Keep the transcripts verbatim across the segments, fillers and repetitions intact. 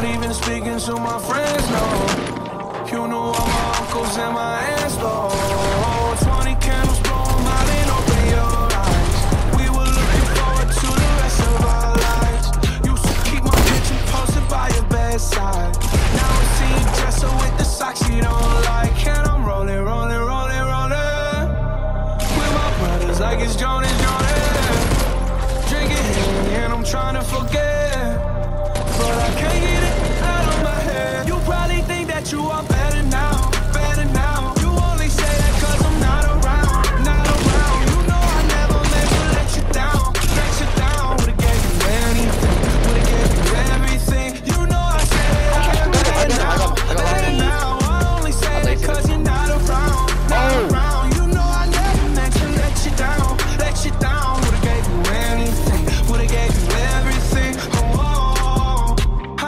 Not even speaking to my friends, no. You knew all my uncles and my aunts, though. twenty candles blow 'em out and open your eyes. We were looking forward to the rest of our lives. Used to keep my picture posted by your bedside. Now I see you dresser with the socks you don't like. And I'm rolling, rolling, rolling, rolling with my brothers like it's Johnny, Johnny. Drinking Henny and I'm trying to forget, but I can't get it out of my head. You probably think that you are better now, better now. You only say that 'cause I'm not around, not around. You know I never meant to let you down, let you down. Would've gave you anything, would've gave you everything. You know I said I can't better now, better now. I only say that 'cause you're not around, not around. You know I never meant to let you down, let you down. Would've gave you anything, would've gave you everything.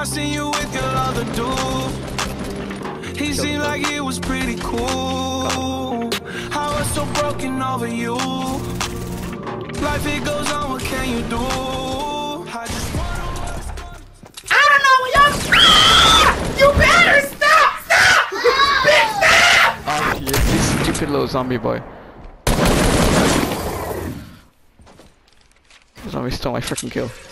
I seen you with your other dude. He seemed like he was pretty cool. I was so broken over you. Life it goes on, what can you do? I just wanna I don't know what y'all ah! You better stop! Stop! Bitch, stop! Oh yeah, this stupid little zombie boy. Zombie stole my freaking kill.